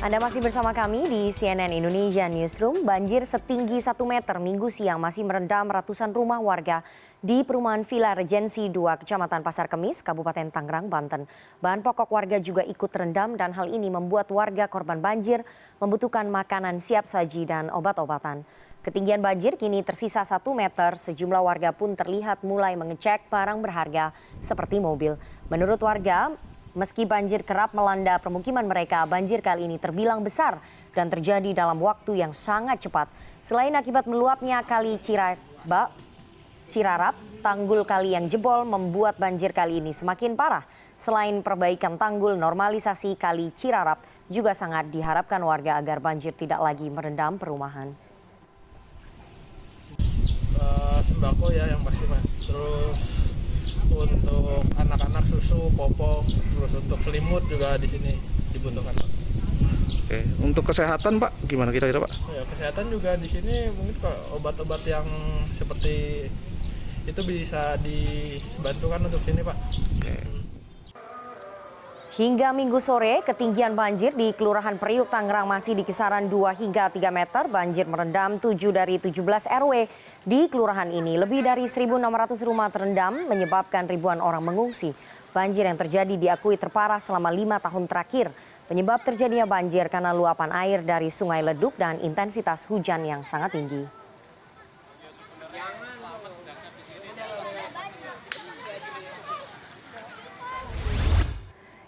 Anda masih bersama kami di CNN Indonesia Newsroom. Banjir setinggi 1 meter minggu siang masih merendam ratusan rumah warga di perumahan Villa Regensi 2, Kecamatan Pasar Kemis, Kabupaten Tangerang, Banten. Bahan pokok warga juga ikut terendam dan hal ini membuat warga korban banjir membutuhkan makanan siap saji dan obat-obatan. Ketinggian banjir kini tersisa 1 meter, sejumlah warga pun terlihat mulai mengecek barang berharga seperti mobil. Menurut warga, meski banjir kerap melanda permukiman mereka, banjir kali ini terbilang besar dan terjadi dalam waktu yang sangat cepat. Selain akibat meluapnya Kali Cirarap, tanggul kali yang jebol membuat banjir kali ini semakin parah. Selain perbaikan tanggul, normalisasi Kali Cirarap juga sangat diharapkan warga agar banjir tidak lagi merendam perumahan. Sembako ya yang pasti, Mas. Terus untuk anak-anak susu, popok, terus untuk selimut juga di sini dibutuhkan. Oke, untuk kesehatan Pak, gimana kira-kira Pak? Ya, kesehatan juga di sini mungkin obat-obat yang seperti itu bisa dibantukan untuk sini Pak. Oke. Hingga minggu sore, ketinggian banjir di Kelurahan Periuk, Tangerang masih di kisaran 2 hingga 3 meter. Banjir merendam 7 dari 17 RW di kelurahan ini. Lebih dari 1.600 rumah terendam menyebabkan ribuan orang mengungsi. Banjir yang terjadi diakui terparah selama 5 tahun terakhir. Penyebab terjadinya banjir karena luapan air dari Sungai Leduk dan intensitas hujan yang sangat tinggi.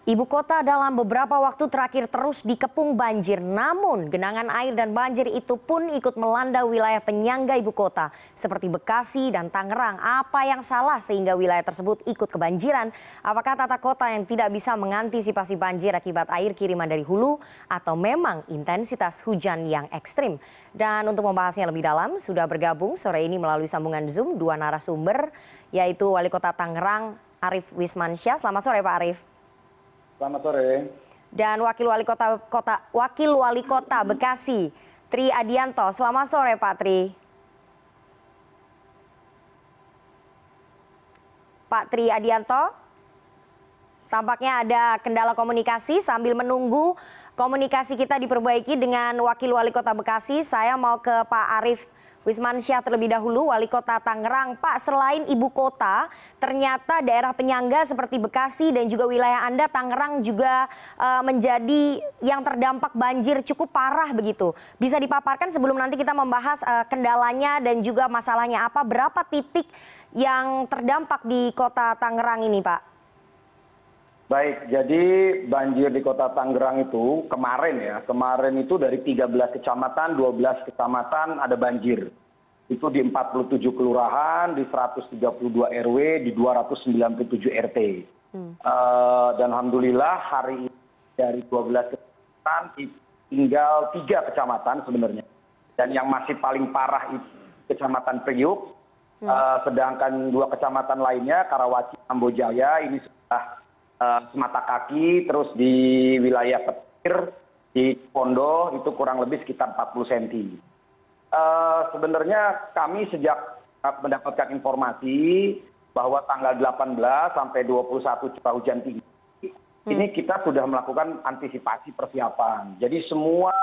Ibu kota dalam beberapa waktu terakhir terus dikepung banjir, namun genangan air dan banjir itu pun ikut melanda wilayah penyangga ibu kota seperti Bekasi dan Tangerang. Apa yang salah sehingga wilayah tersebut ikut kebanjiran? Apakah tata kota yang tidak bisa mengantisipasi banjir akibat air kiriman dari hulu atau memang intensitas hujan yang ekstrim? Dan untuk membahasnya lebih dalam, sudah bergabung sore ini melalui sambungan Zoom dua narasumber, yaitu Wali Kota Tangerang Arief Wismansyah. Selamat sore Pak Arief. Selamat sore. Dan Wakil Wali Kota Bekasi, Tri Adhianto. Selamat sore, Pak Tri. Pak Tri Adhianto, tampaknya ada kendala komunikasi. Sambil menunggu komunikasi kita diperbaiki dengan Wakil Wali Kota Bekasi, saya mau ke Pak Arief Wismansyah terlebih dahulu, Wali Kota Tangerang. Pak, selain ibu kota, ternyata daerah penyangga seperti Bekasi dan juga wilayah Anda, Tangerang juga menjadi yang terdampak banjir cukup parah begitu. Bisa dipaparkan sebelum nanti kita membahas kendalanya dan juga masalahnya apa, berapa titik yang terdampak di kota Tangerang ini, Pak? Baik, jadi banjir di kota Tangerang itu kemarin itu dari 13 kecamatan, 12 kecamatan ada banjir. Itu di 47 kelurahan, di 132 RW, di 297 RT. Dan alhamdulillah hari ini dari 12 kecamatan tinggal 3 kecamatan sebenarnya. Dan yang masih paling parah itu kecamatan Periuk, sedangkan 2 kecamatan lainnya, Karawaci, Ambojaya, ini sudah semata kaki. Terus di wilayah Petir, di Pondo itu kurang lebih sekitar 40 cm. Sebenarnya kami sejak mendapatkan informasi bahwa tanggal 18 sampai 21 curah hujan tinggi, ini kita sudah melakukan antisipasi persiapan. Jadi semua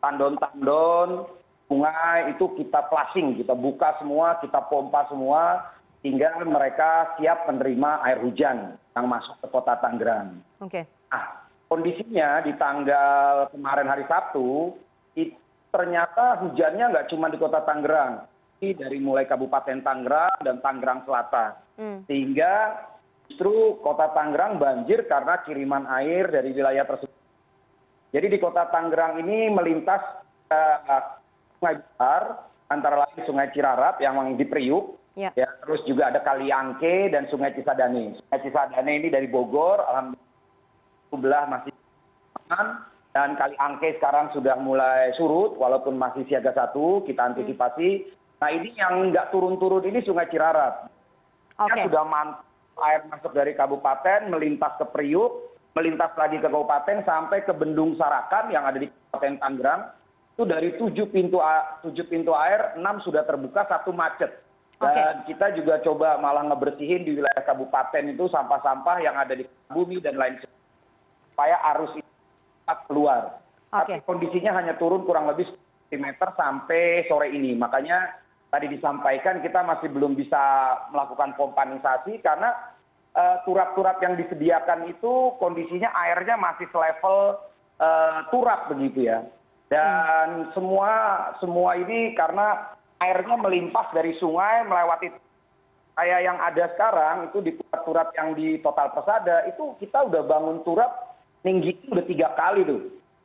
tandon-tandon, sungai itu kita flushing, kita buka semua, kita pompa semua, hingga mereka siap menerima air hujan yang masuk ke kota Tangerang. Oke. Nah, kondisinya di tanggal kemarin hari Sabtu, itu ternyata hujannya nggak cuma di kota Tangerang, dari mulai Kabupaten Tangerang dan Tangerang Selatan. Sehingga justru kota Tangerang banjir karena kiriman air dari wilayah tersebut. Jadi di kota Tangerang ini melintas sungai besar, antara lain Sungai Cirarap yang di Periuk. Ya, terus juga ada Kali Angke dan Sungai Cisadane. Sungai Cisadane ini dari Bogor, alhamdulillah masih aman. Dan Kali Angke sekarang sudah mulai surut, walaupun masih siaga 1, kita antisipasi. Nah ini yang nggak turun-turun ini Sungai Cirarap. Okay. Sudah mantap air masuk dari kabupaten, melintas ke Periuk, melintas lagi ke kabupaten, sampai ke Bendung Sarakan yang ada di Kabupaten Tangerang. Itu dari 7 pintu air, 6 sudah terbuka, 1 macet. Dan kita juga coba malah ngebersihin di wilayah kabupaten itu sampah-sampah yang ada di bumi dan lain sebagainya, supaya arus itu keluar. Tapi kondisinya hanya turun kurang lebih 10 cm sampai sore ini. Makanya tadi disampaikan kita masih belum bisa melakukan pompanisasi karena turap-turap yang disediakan itu kondisinya airnya masih selevel turap begitu ya. Dan semua ini karena airnya melimpas dari sungai melewati kayak yang ada sekarang itu di turap-turap yang di Total Persada itu kita udah bangun turap tinggi itu udah 3 kali tuh.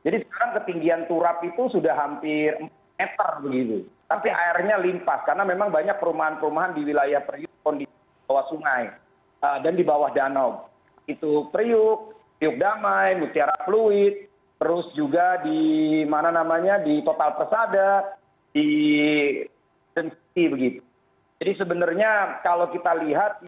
Jadi sekarang ketinggian turap itu sudah hampir 4 meter begitu. Tapi airnya limpas karena memang banyak perumahan-perumahan di wilayah Periuk kondisi bawah sungai dan di bawah danau. Itu Periuk, Periuk Damai, Mutiara Fluid, terus juga di mana namanya di Total Persada, di Densi begitu. Jadi sebenarnya kalau kita lihat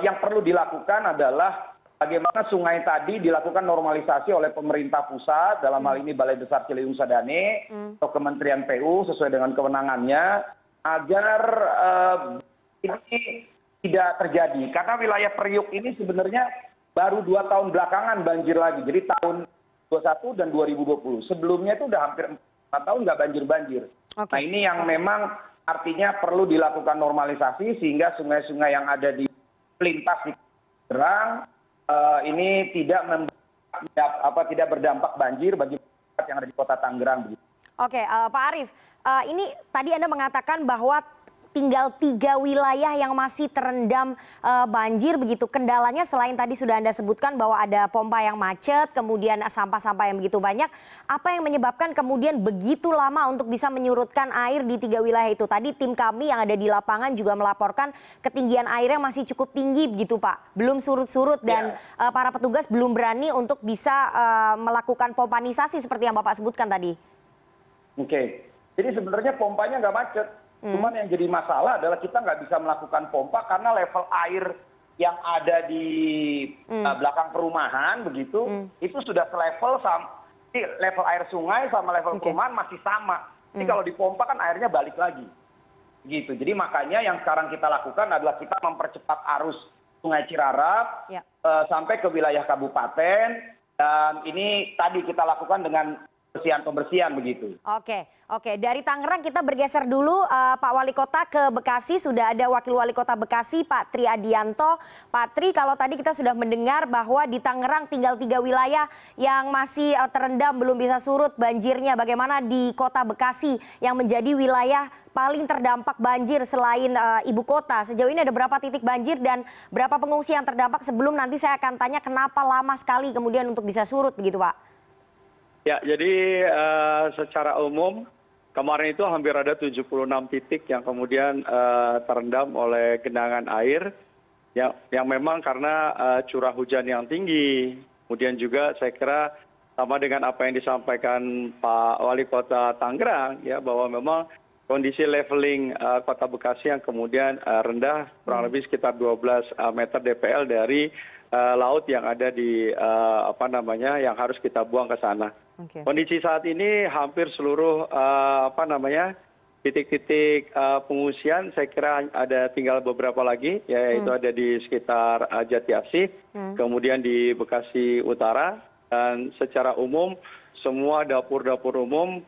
yang perlu dilakukan adalah bagaimana sungai tadi dilakukan normalisasi oleh pemerintah pusat, dalam hal ini Balai Besar Ciliwung Sadane atau Kementerian PU sesuai dengan kewenangannya, agar ini tidak terjadi. Karena wilayah Periuk ini sebenarnya baru 2 tahun belakangan banjir lagi, jadi tahun 2021 dan 2020. Sebelumnya itu udah hampir 4 tahun nggak banjir-banjir. Nah ini yang memang artinya perlu dilakukan normalisasi sehingga sungai-sungai yang ada di pelintas di Tangerang, ini tidak berdampak banjir bagi masyarakat yang ada di Kota Tangerang. Begitu. Oke, Pak Arief, ini tadi Anda mengatakan bahwa tinggal 3 wilayah yang masih terendam banjir begitu. Kendalanya selain tadi sudah Anda sebutkan bahwa ada pompa yang macet, kemudian sampah-sampah yang begitu banyak. Apa yang menyebabkan kemudian begitu lama untuk bisa menyurutkan air di 3 wilayah itu? Tadi tim kami yang ada di lapangan juga melaporkan ketinggian airnya masih cukup tinggi begitu Pak. Belum surut-surut dan para petugas belum berani untuk bisa melakukan pompanisasi seperti yang Bapak sebutkan tadi. Oke, jadi sebenarnya pompanya nggak macet. Cuman yang jadi masalah adalah kita nggak bisa melakukan pompa karena level air yang ada di belakang perumahan begitu, itu sudah selevel sama level air sungai sama level perumahan masih sama. Jadi kalau dipompa kan airnya balik lagi. Gitu. Jadi makanya yang sekarang kita lakukan adalah kita mempercepat arus Sungai Cirarap sampai ke wilayah kabupaten, dan ini tadi kita lakukan dengan pembersihan begitu. Oke. Dari Tangerang kita bergeser dulu Pak Wali Kota ke Bekasi. Sudah ada Wakil Wali Kota Bekasi Pak Tri Adhianto. Pak Tri, kalau tadi kita sudah mendengar bahwa di Tangerang tinggal 3 wilayah yang masih terendam belum bisa surut banjirnya. Bagaimana di Kota Bekasi yang menjadi wilayah paling terdampak banjir selain ibu kota? Sejauh ini ada berapa titik banjir dan berapa pengungsi yang terdampak? Sebelum nanti saya akan tanya kenapa lama sekali kemudian untuk bisa surut begitu Pak. Ya, jadi secara umum kemarin itu hampir ada 76 titik yang kemudian terendam oleh genangan air yang memang karena curah hujan yang tinggi. Kemudian juga saya kira sama dengan apa yang disampaikan Pak Wali Kota Tangerang ya, bahwa memang kondisi leveling Kota Bekasi yang kemudian rendah kurang lebih sekitar 12 meter DPL dari laut yang ada di yang harus kita buang ke sana. Kondisi saat ini hampir seluruh titik-titik pengungsian, saya kira ada tinggal beberapa lagi, yaitu ada di sekitar Jatiasih, kemudian di Bekasi Utara, dan secara umum semua dapur-dapur umum,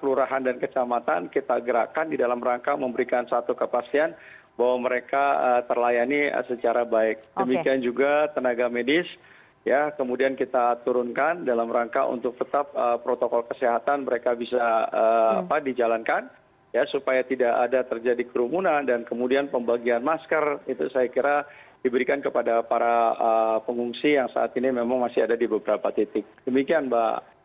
kelurahan dan kecamatan kita gerakkan di dalam rangka memberikan satu kepastian bahwa mereka terlayani secara baik. Demikian juga tenaga medis, ya. Kemudian kita turunkan dalam rangka untuk tetap protokol kesehatan mereka bisa dijalankan, ya, supaya tidak ada terjadi kerumunan, dan kemudian pembagian masker itu saya kira diberikan kepada para pengungsi yang saat ini memang masih ada di beberapa titik. Demikian, Mbak.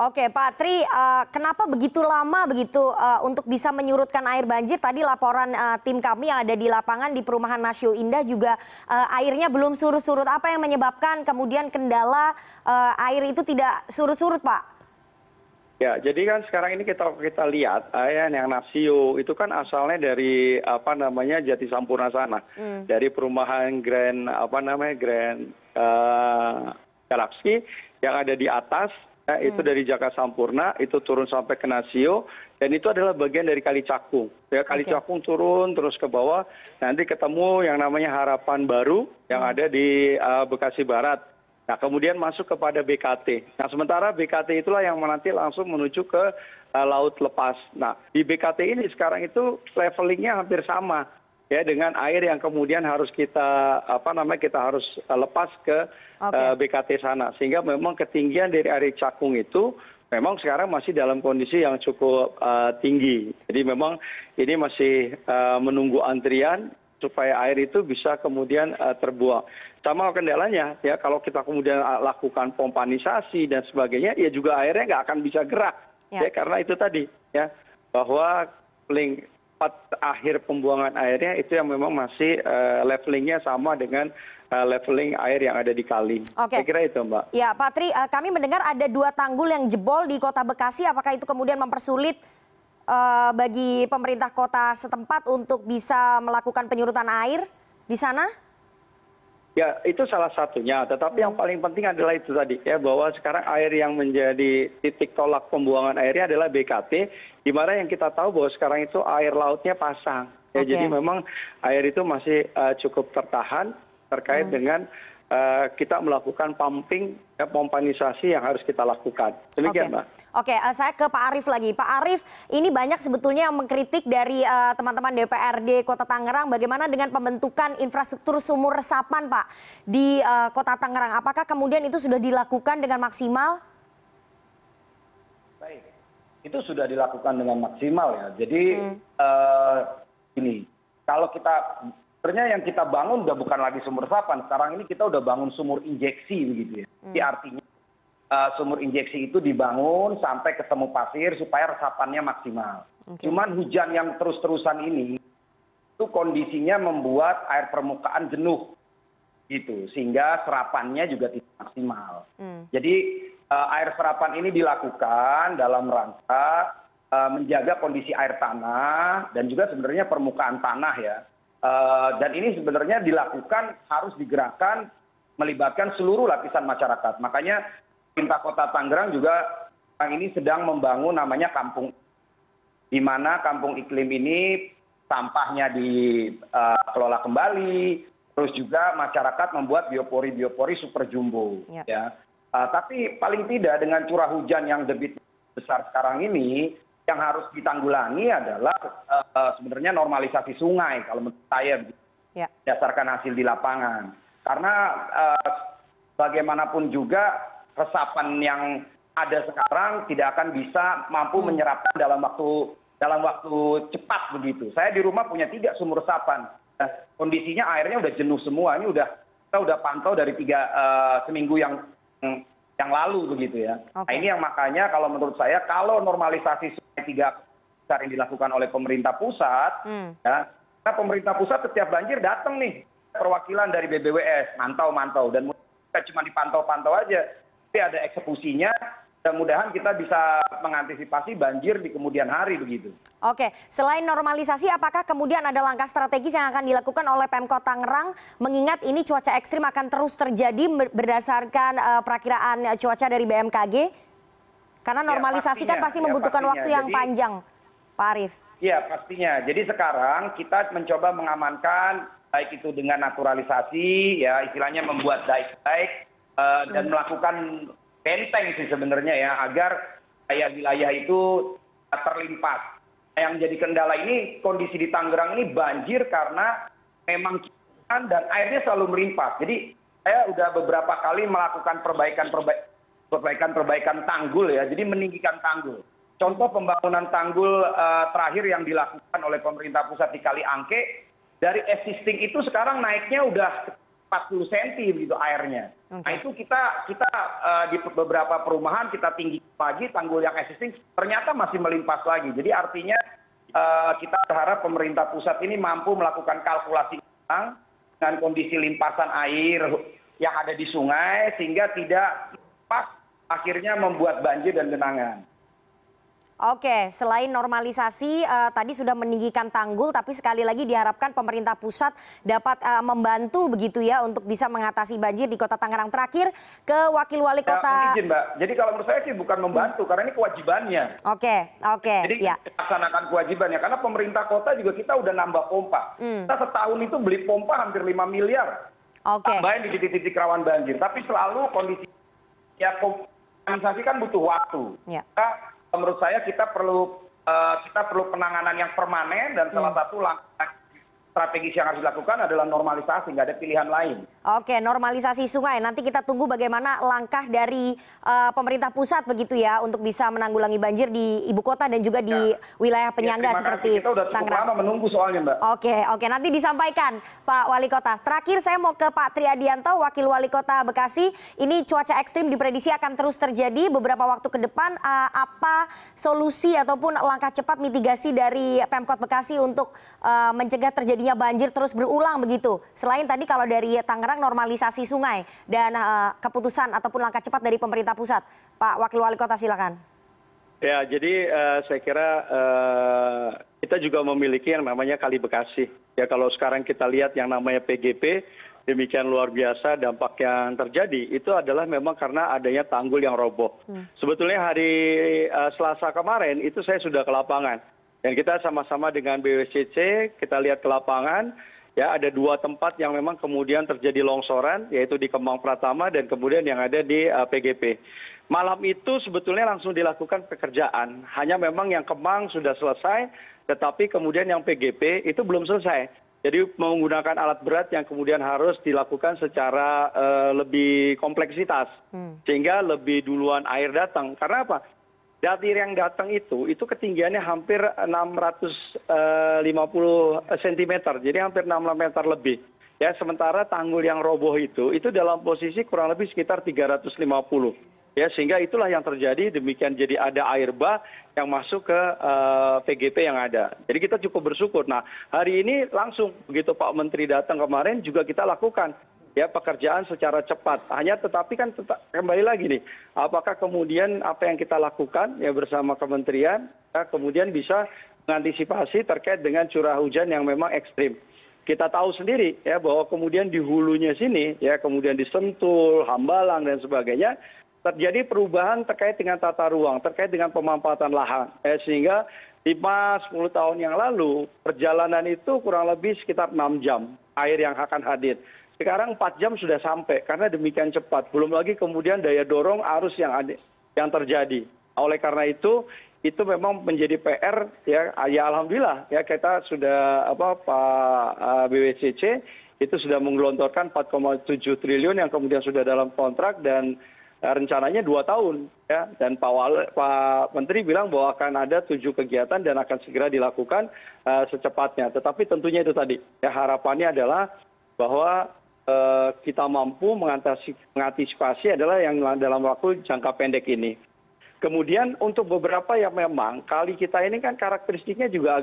Oke Pak Tri, kenapa begitu lama begitu untuk bisa menyurutkan air banjir? Tadi laporan tim kami yang ada di lapangan di perumahan Nasio Indah juga airnya belum surut-surut. Apa yang menyebabkan kemudian kendala air itu tidak surut-surut Pak? Ya, jadi kan sekarang ini kita lihat air yang Nasio itu kan asalnya dari Jatisampurna sana, dari perumahan Grand Galaxy yang ada di atas. Itu dari Jatisampurna itu turun sampai ke Nasio, dan itu adalah bagian dari Kali Cakung. Ya, Kali Cakung turun terus ke bawah, nanti ketemu yang namanya Harapan Baru yang ada di Bekasi Barat. Nah, kemudian masuk kepada BKT. Nah, sementara BKT itulah yang nanti langsung menuju ke laut lepas. Nah, di BKT ini sekarang itu levelingnya hampir sama ya dengan air yang kemudian harus kita kita harus lepas ke BKT sana. Sehingga memang ketinggian dari air Cakung itu memang sekarang masih dalam kondisi yang cukup tinggi. Jadi memang ini masih menunggu antrian supaya air itu bisa kemudian terbuang. Sama kendalanya, ya kalau kita kemudian lakukan pompanisasi dan sebagainya, ya juga airnya nggak akan bisa gerak. Ya. Ya, karena itu tadi, ya bahwa link akhir pembuangan airnya itu yang memang masih levelingnya sama dengan leveling air yang ada di kali. Saya kira itu, Mbak. Ya, Pak Tri, kami mendengar ada 2 tanggul yang jebol di Kota Bekasi. Apakah itu kemudian mempersulit bagi pemerintah kota setempat untuk bisa melakukan penyurutan air di sana? Ya, itu salah satunya. Tetapi yang paling penting adalah itu tadi, ya bahwa sekarang air yang menjadi titik tolak pembuangan airnya adalah BKT, di mana yang kita tahu bahwa sekarang itu air lautnya pasang. Ya, jadi memang air itu masih cukup tertahan terkait dengan kita melakukan pumping, pompanisasi yang harus kita lakukan. Demikian, Mbak. Oke, saya ke Pak Arief lagi. Pak Arief, ini banyak sebetulnya yang mengkritik dari teman-teman DPRD Kota Tangerang. Bagaimana dengan pembentukan infrastruktur sumur resapan, Pak, di Kota Tangerang? Apakah kemudian itu sudah dilakukan dengan maksimal? Baik, itu sudah dilakukan dengan maksimal ya. Jadi ini, kalau kita sebenarnya yang kita bangun udah bukan lagi sumur resapan, sekarang ini kita udah bangun sumur injeksi begitu ya. Jadi artinya sumur injeksi itu dibangun sampai ketemu pasir supaya resapannya maksimal. Cuman hujan yang terus-terusan ini itu kondisinya membuat air permukaan jenuh gitu, sehingga serapannya juga tidak maksimal. Jadi air serapan ini dilakukan dalam rangka menjaga kondisi air tanah dan juga sebenarnya permukaan tanah ya. Dan ini sebenarnya dilakukan harus digerakkan melibatkan seluruh lapisan masyarakat. Makanya pemerintah Kota Tangerang juga ini sedang membangun namanya kampung, di mana kampung iklim ini sampahnya dikelola kembali, terus juga masyarakat membuat biopori super jumbo. Ya. Tapi paling tidak dengan curah hujan yang debit besar sekarang ini, yang harus ditanggulangi adalah sebenarnya normalisasi sungai kalau menurut saya berdasarkan hasil di lapangan. Karena bagaimanapun juga resapan yang ada sekarang tidak akan bisa mampu menyerapkan dalam waktu cepat begitu. Saya di rumah punya 3 sumur resapan. Kondisinya airnya udah jenuh semua. Ini kita udah pantau dari 3 seminggu yang lalu begitu ya. Nah, ini yang makanya kalau menurut saya kalau normalisasi sungai 3 besar yang dilakukan oleh pemerintah pusat, ya, nah pemerintah pusat setiap banjir datang nih perwakilan dari BBWS mantau dan kita cuma dipantau aja, tapi ada eksekusinya. Mudah-mudahan kita bisa mengantisipasi banjir di kemudian hari begitu. Oke, selain normalisasi, apakah kemudian ada langkah strategis yang akan dilakukan oleh Pemkot Tangerang mengingat ini cuaca ekstrim akan terus terjadi berdasarkan perakiraan cuaca dari BMKG? Karena normalisasi kan pasti membutuhkan waktu yang panjang, Pak Arief. Iya, pastinya. Jadi sekarang kita mencoba mengamankan baik itu dengan naturalisasi, ya istilahnya membuat daik-daik dan melakukan benteng sih sebenarnya ya agar wilayah-wilayah itu terlimpas. Yang jadi kendala ini kondisi di Tangerang ini banjir karena memang kian dan airnya selalu melimpas. Jadi saya udah beberapa kali melakukan perbaikan tanggul ya. Jadi meninggikan tanggul. Contoh pembangunan tanggul terakhir yang dilakukan oleh pemerintah pusat di Kali Angke dari existing itu sekarang naiknya udah 40 cm begitu airnya. Nah itu kita di beberapa perumahan kita tinggi pagi tanggul yang existing ternyata masih melimpas lagi. Jadi artinya kita berharap pemerintah pusat ini mampu melakukan kalkulasi ulang dengan kondisi limpasan air yang ada di sungai sehingga tidak pas akhirnya membuat banjir dan genangan. Oke, selain normalisasi tadi sudah meninggikan tanggul, tapi sekali lagi diharapkan pemerintah pusat dapat membantu begitu ya untuk bisa mengatasi banjir di Kota Tangerang. Terakhir ke Wakil Wali Kota. Izin, Mbak. Jadi kalau menurut saya sih bukan membantu karena ini kewajibannya. Oke. Jadi laksanakan kewajibannya karena pemerintah kota juga kita udah nambah pompa. Kita setahun itu beli pompa hampir 5 miliar. Tambahin di titik-titik rawan banjir. Tapi selalu kondisi ya komunikasi kan butuh waktu. Ya. Maka, menurut saya kita perlu penanganan yang permanen dan salah satu langkah strategis yang harus dilakukan adalah normalisasi, nggak ada pilihan lain. Oke, normalisasi sungai. Nanti kita tunggu bagaimana langkah dari pemerintah pusat begitu ya untuk bisa menanggulangi banjir di ibu kota dan juga di wilayah penyangga seperti Tangerang. Kita udah cukup lama menunggu soalnya, Mbak. Oke, nanti disampaikan Pak Wali Kota. Terakhir saya mau ke Pak Tri Adhianto, Wakil Wali Kota Bekasi. Ini cuaca ekstrim diprediksi akan terus terjadi beberapa waktu ke depan. Apa solusi ataupun langkah cepat mitigasi dari Pemkot Bekasi untuk mencegah terjadi banjir terus berulang begitu? Selain tadi kalau dari Tangerang normalisasi sungai dan keputusan ataupun langkah cepat dari pemerintah pusat, Pak Wakil Wali Kota silakan. Ya, jadi saya kira kita juga memiliki yang namanya Kali Bekasi. Ya, kalau sekarang kita lihat yang namanya PGP demikian luar biasa dampak yang terjadi itu adalah memang karena adanya tanggul yang roboh. Sebetulnya hari Selasa kemarin itu saya sudah ke lapangan. Dan kita sama-sama dengan BWSCC, kita lihat ke lapangan, ya ada dua tempat yang memang kemudian terjadi longsoran, yaitu di Kemang Pratama dan kemudian yang ada di PGP. Malam itu sebetulnya langsung dilakukan pekerjaan, hanya memang yang Kemang sudah selesai, tetapi kemudian yang PGP itu belum selesai. Jadi menggunakan alat berat yang kemudian harus dilakukan secara lebih kompleksitas, sehingga lebih duluan air datang. Karena apa? Dari yang datang itu ketinggiannya hampir 650 cm, jadi hampir 6 meter lebih. Ya, sementara tanggul yang roboh itu dalam posisi kurang lebih sekitar 350. Ya, sehingga itulah yang terjadi, demikian jadi ada air bah yang masuk ke PGP yang ada. Jadi kita cukup bersyukur. Nah, hari ini langsung begitu Pak Menteri datang kemarin juga kita lakukan. Ya, pekerjaan secara cepat. Hanya tetapi kan kembali lagi nih, apakah kemudian apa yang kita lakukan ya bersama kementerian ya, kemudian bisa mengantisipasi terkait dengan curah hujan yang memang ekstrim. Kita tahu sendiri ya bahwa kemudian di hulunya sini ya kemudian di Sentul, Hambalang dan sebagainya terjadi perubahan terkait dengan tata ruang, terkait dengan pemampatan lahan sehingga 5-10 tahun yang lalu perjalanan itu kurang lebih sekitar 6 jam air yang akan hadir. Sekarang 4 jam sudah sampai karena demikian cepat. Belum lagi kemudian daya dorong arus yang terjadi. Oleh karena itu memang menjadi PR ya alhamdulillah ya kita sudah Pak BWSCC itu sudah menggelontorkan 4,7 triliun yang kemudian sudah dalam kontrak dan rencananya 2 tahun ya dan Pak Menteri bilang bahwa akan ada 7 kegiatan dan akan segera dilakukan secepatnya. Tetapi tentunya itu tadi ya harapannya adalah bahwa kita mampu mengantisipasi adalah yang dalam waktu jangka pendek ini. Kemudian untuk beberapa yang memang kali kita ini kan karakteristiknya juga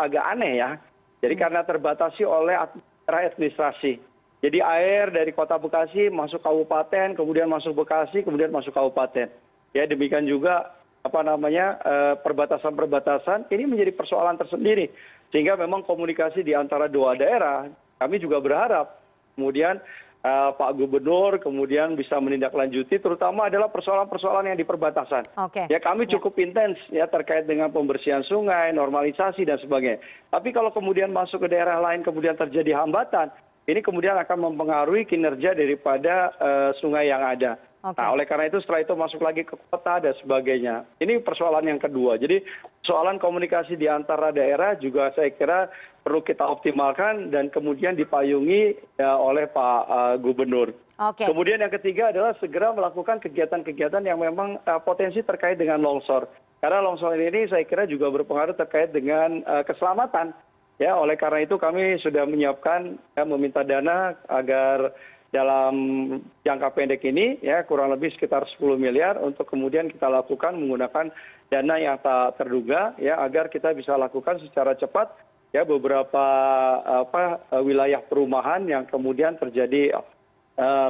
agak aneh ya. Jadi karena terbatasi oleh administrasi. Jadi air dari kota Bekasi masuk kabupaten, kemudian masuk Bekasi, kemudian masuk kabupaten. Ya demikian juga perbatasan-perbatasan ini menjadi persoalan tersendiri. Sehingga memang komunikasi di antara dua daerah kami juga berharap kemudian Pak Gubernur kemudian bisa menindaklanjuti, terutama adalah persoalan-persoalan yang di perbatasan. Ya kami cukup intens ya terkait dengan pembersihan sungai, normalisasi dan sebagainya. Tapi kalau kemudian masuk ke daerah lain kemudian terjadi hambatan, ini kemudian akan mempengaruhi kinerja daripada sungai yang ada. Nah, oleh karena itu setelah itu masuk lagi ke kota dan sebagainya. Ini persoalan yang kedua. Jadi persoalan komunikasi di antara daerah juga saya kira perlu kita optimalkan dan kemudian dipayungi ya, oleh Pak Gubernur. Kemudian yang ketiga adalah segera melakukan kegiatan-kegiatan yang memang potensi terkait dengan longsor. Karena longsor ini saya kira juga berpengaruh terkait dengan keselamatan. Ya, oleh karena itu kami sudah menyiapkan ya, meminta dana agar dalam jangka pendek ini ya kurang lebih sekitar 10 miliar untuk kemudian kita lakukan menggunakan dana yang tak terduga ya agar kita bisa lakukan secara cepat ya beberapa wilayah perumahan yang kemudian terjadi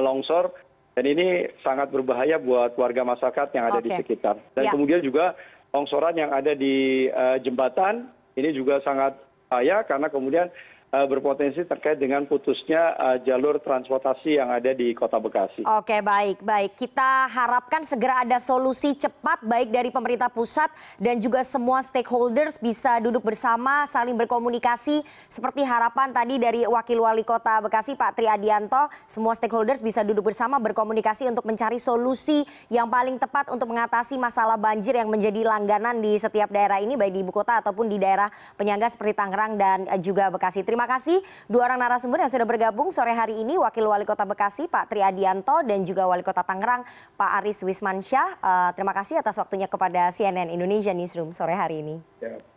longsor dan ini sangat berbahaya buat warga masyarakat yang ada di sekitar dan kemudian juga longsoran yang ada di jembatan ini juga sangat bahaya karena kemudian berpotensi terkait dengan putusnya jalur transportasi yang ada di Kota Bekasi. Oke, baik. Kita harapkan segera ada solusi cepat baik dari pemerintah pusat dan juga semua stakeholders bisa duduk bersama, saling berkomunikasi seperti harapan tadi dari Wakil Wali Kota Bekasi Pak Tri Adhianto, semua stakeholders bisa duduk bersama berkomunikasi untuk mencari solusi yang paling tepat untuk mengatasi masalah banjir yang menjadi langganan di setiap daerah ini baik di ibu kota ataupun di daerah penyangga seperti Tangerang dan juga Bekasi. Terima kasih dua orang narasumber yang sudah bergabung sore hari ini, Wakil Wali Kota Bekasi Pak Tri Adhianto dan juga Wali Kota Tangerang Pak Arief Wismansyah. Terima kasih atas waktunya kepada CNN Indonesia Newsroom sore hari ini. Ya.